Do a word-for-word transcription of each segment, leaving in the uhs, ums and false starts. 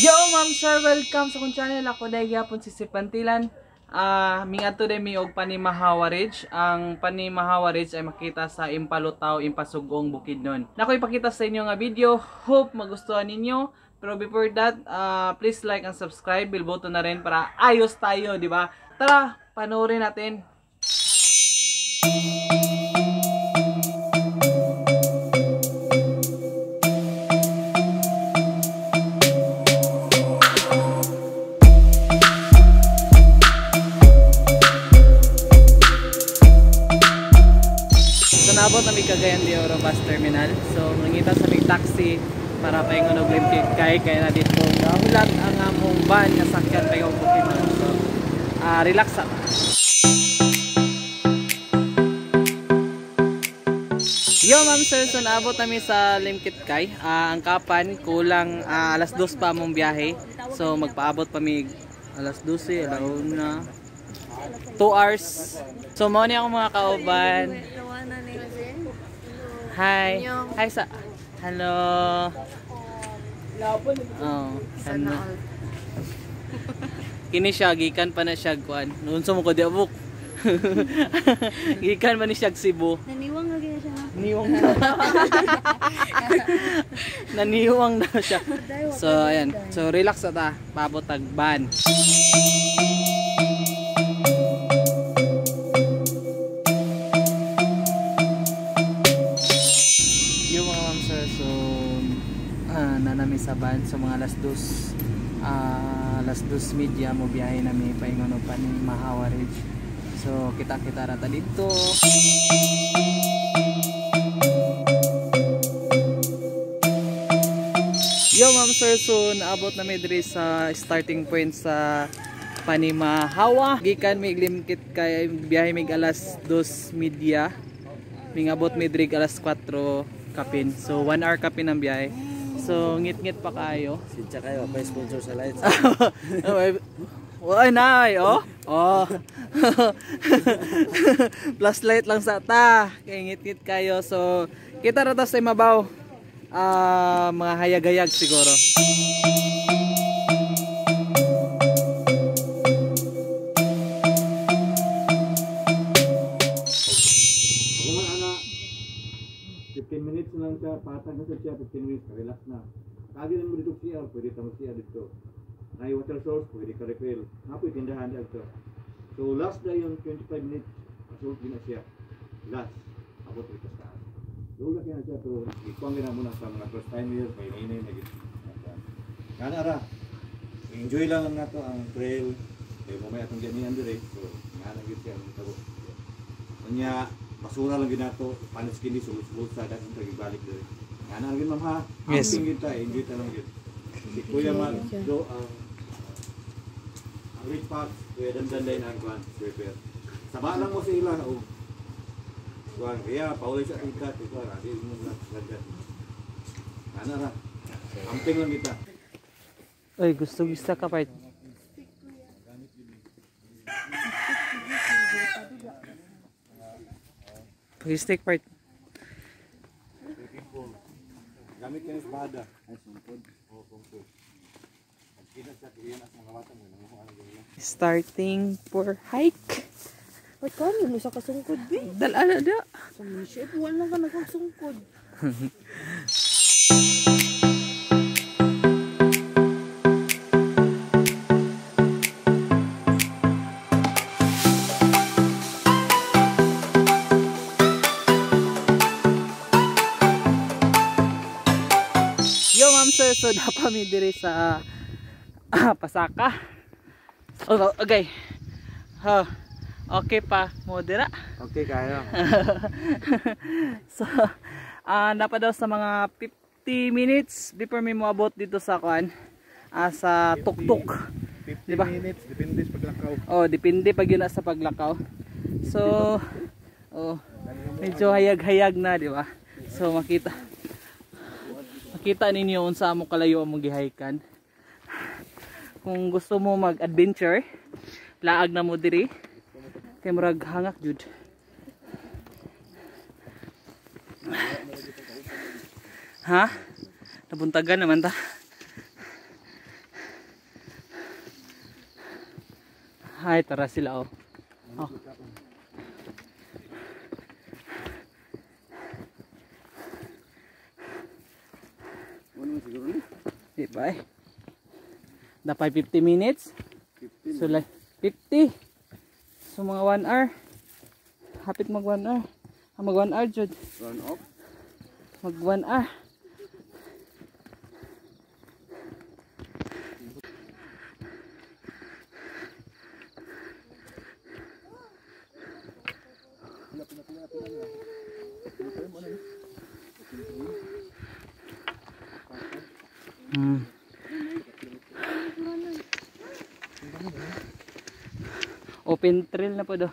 Yo, ma'am sir! Welcome sa kong channel. Ako dahi gihapon si Seph Bantilan. Uh, Mingato din mi og Panimahawa Ridge. Ang Panimahawa Ridge ay makita sa Impalutao, Impasugong, Bukidnon. Nako ipakita sa inyo nga video. Hope magustuhan ninyo. Pero before that, uh, please like and subscribe. Bell button na rin para ayos tayo, di ba? Tara, panoorin natin. Nabot na may Cagayan de Oro bus terminal. So, nangita sa may taxi para paingon og Limkitkai. Kaya na dito po nahulat ang among van na sakyan paingon og Bukidnon. So, uh, relax na. Yo, ma'am sir. So, naabot namin sa Limkitkai. Uh, ang kapan, kulang uh, alas dos pa among biyahe. So, magpaabot pa may alas dose, alauna. two hours. So, mo ni akong mga kauban. Hi. Hi sa hello. Oh, hello. Kini siya gikan pa na siya kuan. Unsa mo ko di abuk? Gikan man ni siya Cebu. Naniwang na gyud siya. Niwang. Naniwang daw siya. So ayan. So relax ta, paabot tag ban. Sa van, so mga alas dos uh, alas dos media mo biyahe nami paingon og Panimahawa Ridge. So kita-kita ra ta dito. Yo ma'am sir, so naabot na mi diri sa starting point sa Panimahawa. Gikan mi Limkit kay biyahe mig alas dos media. Mingabot mi diri alas kwatro kapin. So one hour kapin ang biyahe. So, ngit-ngit pa kayo. Sintya kayo, may sponsor sa lights. Uy, nay, oh. Oh. Plus light lang sa ta. Kaya ngit-ngit kayo. So, kita na tayo mabaw. Uh, mga hayag-hayag siguro. fifteen minutes lang siya, patang na siya, fifteen minutes, relax na. Kagi na mo dito siya, pwede tamo siya dito. May water source, pwede ka refill. Napoy tindahan niya dito. So last na yung twenty-five minutes, asult din na siya. Last, abot rito sa taas. Doon na kaya na siya, pero ikuang gina muna sa mga first time here, may inay, may gito. Kana ara, enjoy lang na to ang trail. Kaya mamaya itong ganihan direct, so nga na gito siya, ang tabo. Kanya, basura lang ginato, panis kini sulusulusa, dahil yung tagibalik doon. Nga na rin ma'am ha, hamping kita, enjoy talang yun. Si Kuya Mal, do ang Ridge Park, Kuya Dandanday na ang kwan, prepare. Saba lang mo sa ilan, o. Kwan, kaya paulay sa ikat, ito ha, kasi yung mga lagat. Nga na ra, hamping lang kita. Uy, gusto-gusta ka part. Pag-stick part. Gamit kayo espada. Starting for hike. Ba't ka nyo? Sa kasungkod eh. Dalala da. Sa miship, wala ka nagkasungkod. So, dapat mi diri sa ah, Pasaka. Oh, okay. Huh. Okay pa, modera. Okay kayo. So, ah, dapat daw sa mga fifty minutes before mi moabot dito sa kuan, ah, sa tuktok. fifty, fifty diba? minutes, depende sa paglakaw. Oh, depende pag yun sa paglakaw. So, oh, medyo hayag-hayag na, di ba? So, makita. Kita ninyo unsa among kalayo among gihayikan. Kung gusto mo mag-adventure, laag na mo diri. Kay murag hangak jud. Ha? Nabuntagan naman ta. Ay, tara sila oh. Oh. Di ba eh? Dapay fifty minutes. fifteen. So like fifty. So mga one hour. Hapit mag one hour. Ah, mag one hour, Jud. Run off. Mag one hour. Hmm. Open trail na po do.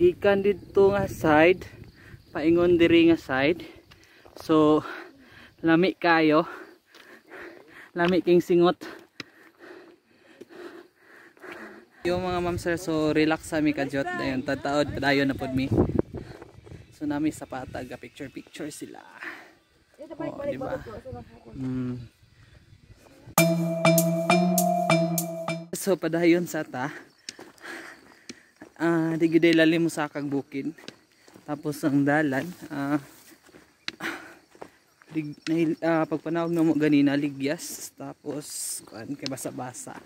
Gikan dito nga side, paingon diri nga side. So lami kayo. Lami king singot. Yung mga ma'am sir, so relax sa mi kadyot dayon tataod dayon na pod mi. So nami sa patag picture picture sila. Oh, di ba? Mm. So padayon sa ta. Ah, uh, digiday lalim mo sa kag bukin. Tapos ang dalan ah uh, dig uh, pagpanawag na mo ganina ligyas tapos kuan kay basa-basa.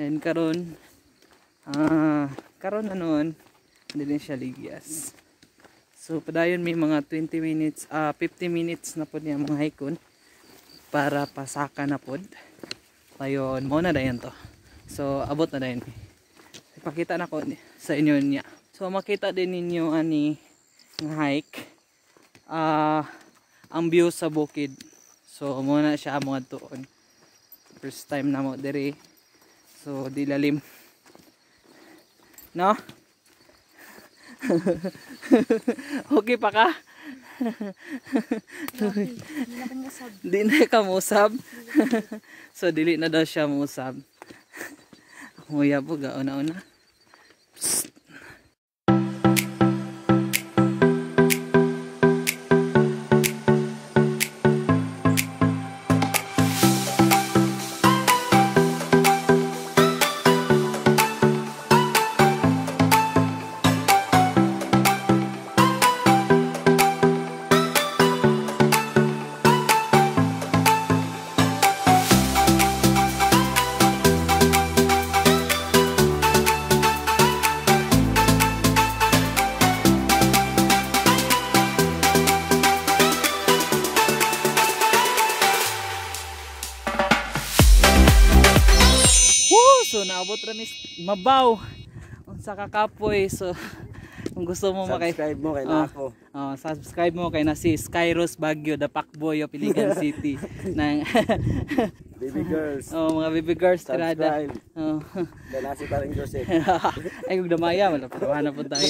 And karon ah karon anon dili siya ligyas. So padayon may mga twenty minutes ah uh, fifty minutes na pod niya mga hikon para pasaka na pod. Ayon mo na dayon to. So abot na dayon. Ipakita na ko sa inyo niya. So makita din ninyo ani ng hike ah uh, ang view sa bukid. So mo na siya mo adtoon. First time na mo diri. So di lalim. No? Okay pa ka? Di na ka musab. So dili na daw siya musab. Huya po gauna-una. Naabot ramis mabaw unsa ka kapoy. So kung gusto mo subscribe makay mo kay nako oh, oh, subscribe mo kay na si Skyros Bagyo the Pakboy of Iligan City nang baby girls oh mga baby girls tirada oh dala si Paring Joseph ay kung damaya wala pa na pud tayo.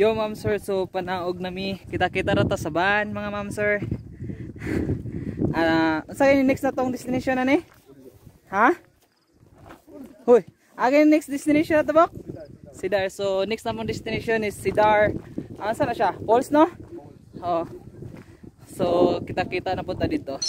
Yo ma'am sir, so panaog nami kita-kita ra ta sa van mga ma'am sir. Ah, uh, sa next na tong destination ani? Ha? Hoy, again next destination ato ba? Sidar. So next na mong destination is Sidar. Ah, saan na siya? Falls no? Oh. So kita-kita na punta dito.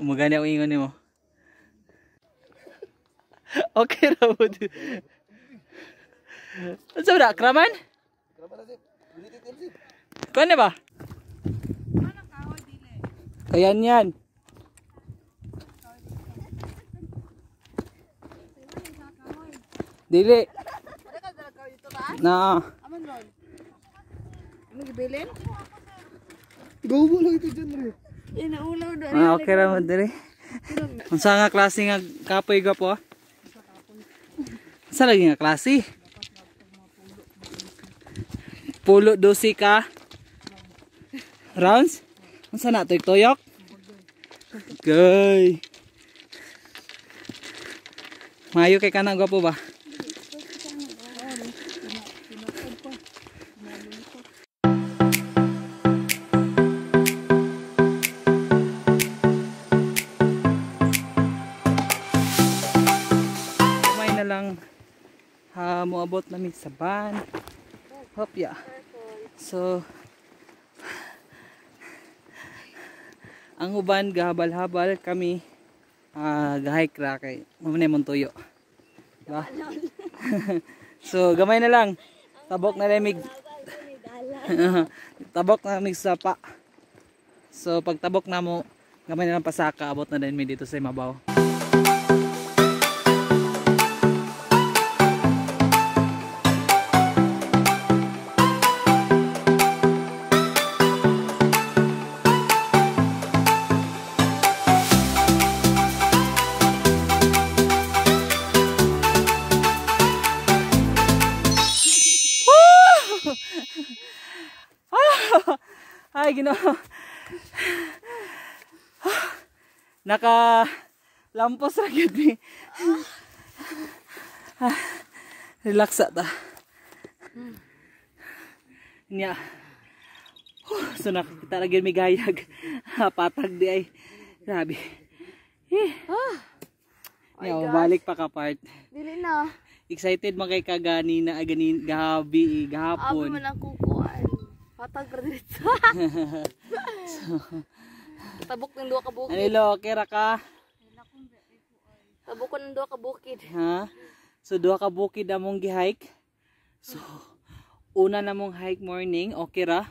Umugani ang ingon nimo. Okay na po. Ano sa mga? Kraman? Kraman na Seph. Kone ba? Ayan yan. Dili. Na. Aman ron. Ano gibilin? Gubo lang ito dyan rin. Inaulaw doon. Ah, okay raman dili. Ang sa nga klase nga kapoy ga po. Sa lagi nga klase. Pulo dosi ka. Rounds. Ang sa na toyok. Okay. Mayo kay kanang gwapo ba? Uh, muabot namin sa van. Hop ya. Yeah. So ang uban gahabal-habal kami uh, gahay kra kay mamunay mong tuyo. Diba? So gamay na lang. Tabok na lamig. Tabok na lamig sa pa. So pag tabok na mo gamay na lang pasaka abot na din mi dito sa Imabaw. Ay, Ginoo. Naka lampos ra gyud ni. Relax ta. Nya. So nakita ra gyud mi gayag. Patag di ay. Grabe. Eh. Yo, balik pa ka part. Dili na. Excited man kay kagani na ganin gabi gahapon. Abi man ang kukuan. Patag dito. So, tabok ng duha ka bukid. Anilo, okay ra ka? Tabok ko ng duha ka bukid. Ha? So duha ka bukid among gi-hike. So una namong hike morning, okay ra?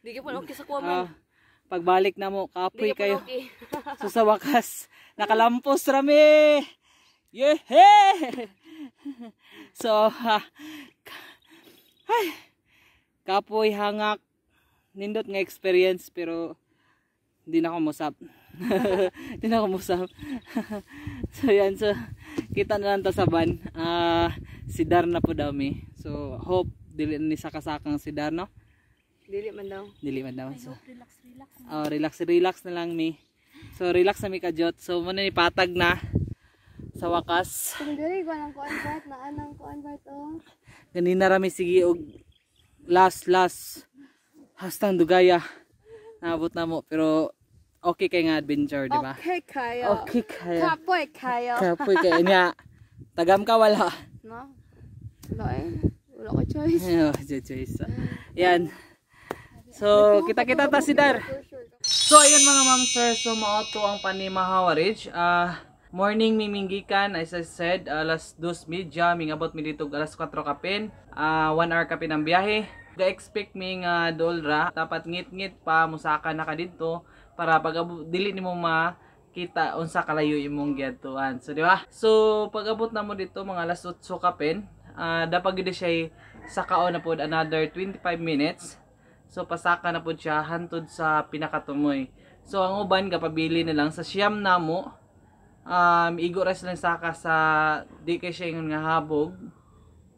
Di gyud okay sa kuha man. Uh, pagbalik namo kapoy kayo. Okay. So sa wakas, nakalampos rami. Yehe! So uh, ay kapoy hangak nindot nga experience pero hindi na ako musap. Hindi na ako musap. So yan, so kita na lang ta sa van. Uh, si Dar na po daw mi. So hope dili ni sakasakang si Dar no. Dili man daw. Dili man daw. So relax relax. Oh, relax relax na lang mi. So relax na mi kajot. So muna ni patag na sa wakas. Dili ko nang ko-invite na anang ko-invite oh. Ganina ra mi sige og last last hastang dugaya naabot na mo pero okay kay nga adventure di ba? Okay kayo. Okay kayo. Kapoy kayo. Kapoy kayo niya. Tagam ka wala. No. Wala eh. Wala ko choice. Wala ko choice. Yan. So kita-kita ta si Dar. So ayun mga ma'am sir, so maoto ang Panimahawa Ridge. Uh, morning miminggikan as I said alas dos media mingabot mi dito alas kwatro kapin uh, one hour kapin ang biyahe ga-expect mi nga uh, dolra dapat ngit-ngit pa musaka na ka dito para pag dili nimo makita unsa kalayo imong giadtuan so di ba so pag-abot na mo dito mga alas otso kapin uh, dapat gid siya sa kaon na pod another twenty-five minutes so pasaka na pod siya hantud sa pinakatumoy so ang uban kapabili na lang sa siyam na mo Um, igo rest lang saka sa di kay siya ingon nga habog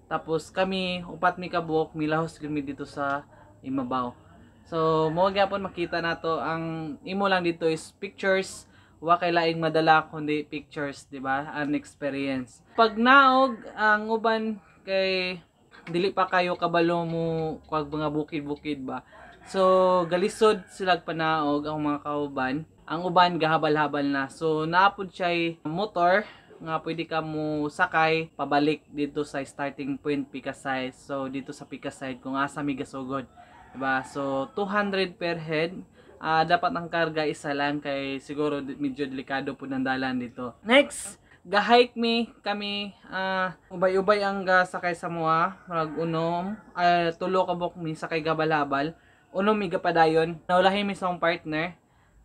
tapos kami upat mi kabuok milahos gumi dito sa Imabaw so mo gyapon makita nato ang imo lang dito is pictures wa kay laing madala kundi pictures di ba an experience pag naog ang uban kay dili pa kayo kabalo mo kuag mga bukid-bukid ba so galisod silag panaog ang mga kauban. Ang uban gahabal-habal na. So naapod siya'y motor nga pwede ka mo sakay pabalik dito sa starting point Pikasay. So dito sa Pikasay kung asa mi gasugod. Diba? So two hundred per head. Uh, dapat ang karga isa lang kay siguro medyo delikado po ng dalan dito. Next, Gahike mi kami uh, ubay-ubay ang gasakay sa mua rag unom uh, tulo kabok mi sakay gabalabal unom mi gapadayon naulahi mi sang partner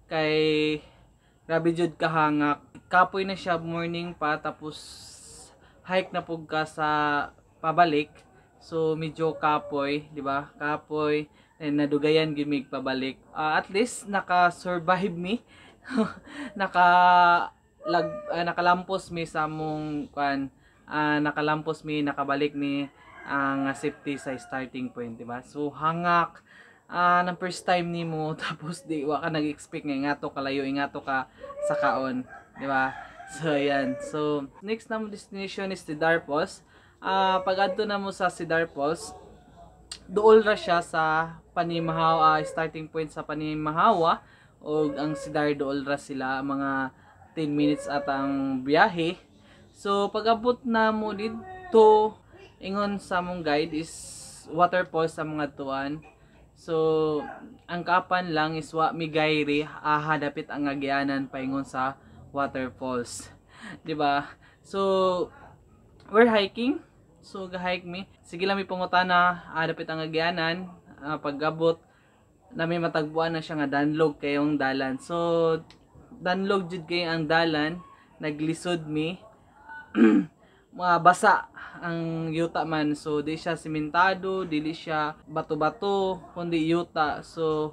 kay grabe jud kahangak kapoy na siya morning pa tapos hike na pug ka sa pabalik so medyo kapoy di ba kapoy and nadugayan gimig pabalik uh, at least naka-survive mi naka lag uh, nakalampos mi sa mong kan uh, nakalampos mi nakabalik mi ang uh, safety sa starting point diba so hangak uh, ng first time nimo tapos di wa ka nag-expect nga ngato kalayo ngato ka sa kaon diba so ayan so next na mo destination is the Darpos uh, pag adto na mo sa si Darpos duol ra siya sa Panimahawa uh, starting point sa Panimahawa og ang si Dar duol ra sila mga ten minutes at ang biyahe. So pag-abot na mo dito ingon sa mong guide is waterfalls sa mga tuan. So ang kapan lang is wa migayri aha dapit ang agianan paingon sa waterfalls. 'Di ba? So we're hiking. So gahike mi. Sige lang mi pangutana ah, dapit ang agianan ah, pag-abot na may matagpuan na siya nga danlog kayong dalan. So danlog jud kay ang dalan naglisod mi mga basa ang yuta man so di siya simentado dili siya bato-bato kundi yuta so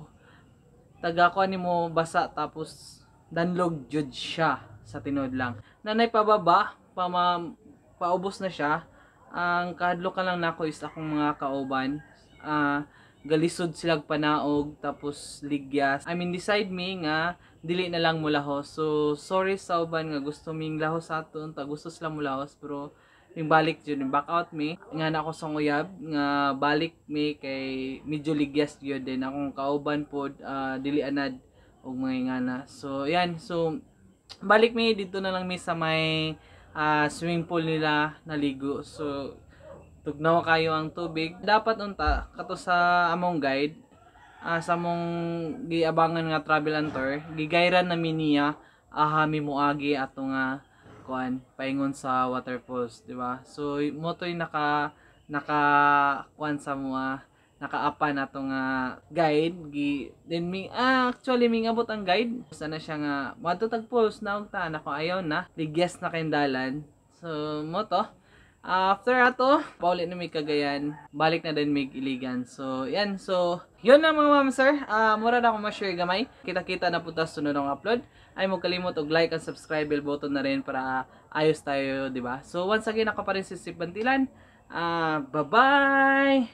tagakuan nimo basa tapos danlog jud siya sa tinod lang nanay pababa pama, paubos na siya ang kahadlok ka lang nako is akong mga kauban uh, galisod silag panaog tapos ligyas I mean decide mi nga dili na lang mulahos so sorry sa uban nga gusto ming lahos aton ta gusto sila mulahos pero ming balik jud back out mi nga na ako sa uyab nga balik mi kay medyo ligyas jud din akong kauban pod uh, dili anad og mga ngana so yan so balik mi dito na lang mi sa may uh, swimming pool nila naligo so tugnaw kayo ang tubig dapat unta kato sa among guide uh, sa among giabangan nga travel and tour gigayran na miniya aha mimuagi ato nga kuan paingon sa waterfalls di ba so motoy naka naka kuan sa mua nakaapan ato nga guide gi then mi ah, actually mi ngabot ang guide sana siya nga moto tag falls na og ta nako ayaw na ligyas na kindalan so moto after ato, paulit na may Cagayan, balik na din may Iligan. So, yan. So, yun na mga ma'am sir. Uh, mura na akong ma-share gamay. Kita-kita na po ta sunod ng upload. Ay mo kalimot og like and subscribe bell button na rin para uh, ayos tayo, di ba? So, once again, ako pa rin si Seph Bantilan. Uh, bye-bye!